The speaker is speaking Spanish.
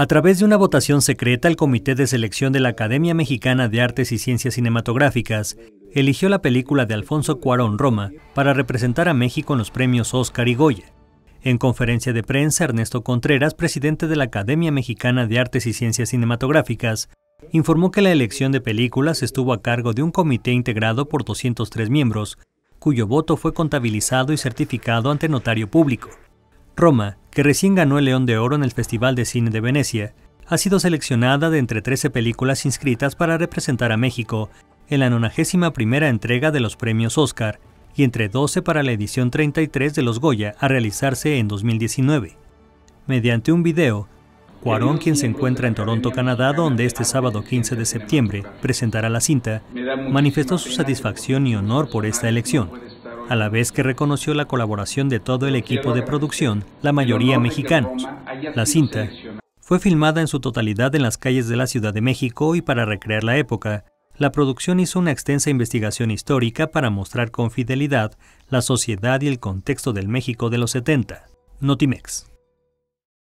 A través de una votación secreta, el Comité de Selección de la Academia Mexicana de Artes y Ciencias Cinematográficas eligió la película de Alfonso Cuarón, Roma, para representar a México en los premios Oscar y Goya. En conferencia de prensa, Ernesto Contreras, presidente de la Academia Mexicana de Artes y Ciencias Cinematográficas, informó que la elección de películas estuvo a cargo de un comité integrado por 203 miembros, cuyo voto fue contabilizado y certificado ante notario público. Roma, que recién ganó el León de Oro en el Festival de Cine de Venecia, ha sido seleccionada de entre 13 películas inscritas para representar a México en la 91ª entrega de los premios Oscar, y entre 12 para la edición 33 de los Goya, a realizarse en 2019. Mediante un video, Cuarón, quien se encuentra en Toronto, Canadá, donde este sábado 15 de septiembre presentará la cinta, manifestó su satisfacción y honor por esta elección, a la vez que reconoció la colaboración de todo el equipo de producción, la mayoría mexicanos. La cinta fue filmada en su totalidad en las calles de la Ciudad de México y, para recrear la época, la producción hizo una extensa investigación histórica para mostrar con fidelidad la sociedad y el contexto del México de los 70. Notimex.